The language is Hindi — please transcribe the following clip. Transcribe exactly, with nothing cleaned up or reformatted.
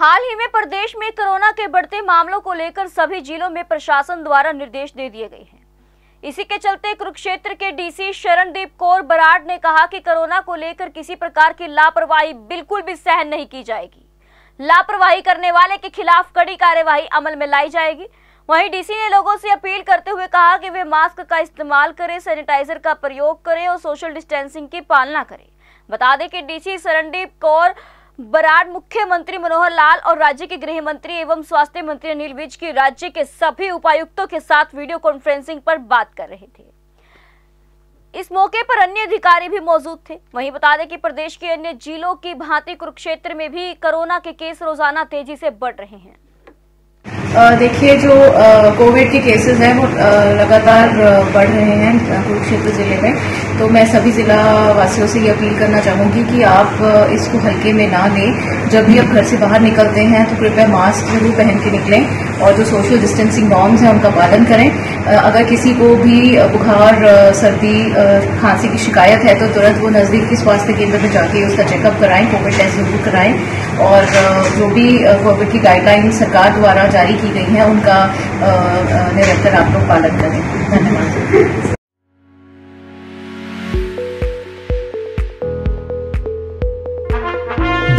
हाल ही में प्रदेश में कोरोना के बढ़ते मामलों को लेकर सभी जिलों में प्रशासन द्वारा निर्देश दे दिए गए हैं। इसी के चलते कुरुक्षेत्र के डीसी शरणदीप कौर बराड़ ने कहा कि कोरोना को लेकर किसी प्रकार की लापरवाही बिल्कुल भी सहन नहीं की जाएगी। लापरवाही करने वाले के खिलाफ कड़ी कार्यवाही अमल में लाई जाएगी। वहीं डीसी ने लोगों से अपील करते हुए कहा कि वे मास्क का इस्तेमाल करें, सैनिटाइजर का प्रयोग करें और सोशल डिस्टेंसिंग की पालना करें। बता दें कि डीसी शरणदीप कौर बराड़ मुख्यमंत्री मनोहर लाल और राज्य के गृह मंत्री एवं स्वास्थ्य मंत्री अनिल विज की राज्य के सभी उपायुक्तों के साथ वीडियो कॉन्फ्रेंसिंग पर बात कर रहे थे। इस मौके पर अन्य अधिकारी भी मौजूद थे। वहीं बता दें कि प्रदेश के अन्य जिलों की भांति कुरुक्षेत्र में भी कोरोना के केस रोजाना तेजी से बढ़ रहे हैं। देखिए, जो कोविड के केसेस हैं वो लगातार बढ़ रहे हैं कुरुक्षेत्र जिले में, तो मैं सभी जिला वासियों से ये अपील करना चाहूँगी कि आप इसको हल्के में ना लें। जब भी आप घर से बाहर निकलते हैं तो कृपया मास्क जरूर पहन के निकलें और जो सोशल डिस्टेंसिंग नॉर्म्स हैं उनका पालन करें। अगर किसी को भी बुखार, सर्दी, खांसी की शिकायत है तो तुरंत वो नज़दीकी स्वास्थ्य केंद्र में जाके उसका चेकअप कराएं, कोविड टेस्ट जरूर कराएं और जो भी कोविड की गाइडलाइन सरकार द्वारा जारी की गई हैं उनका निरंतर आप लोग पालन करें। धन्यवाद।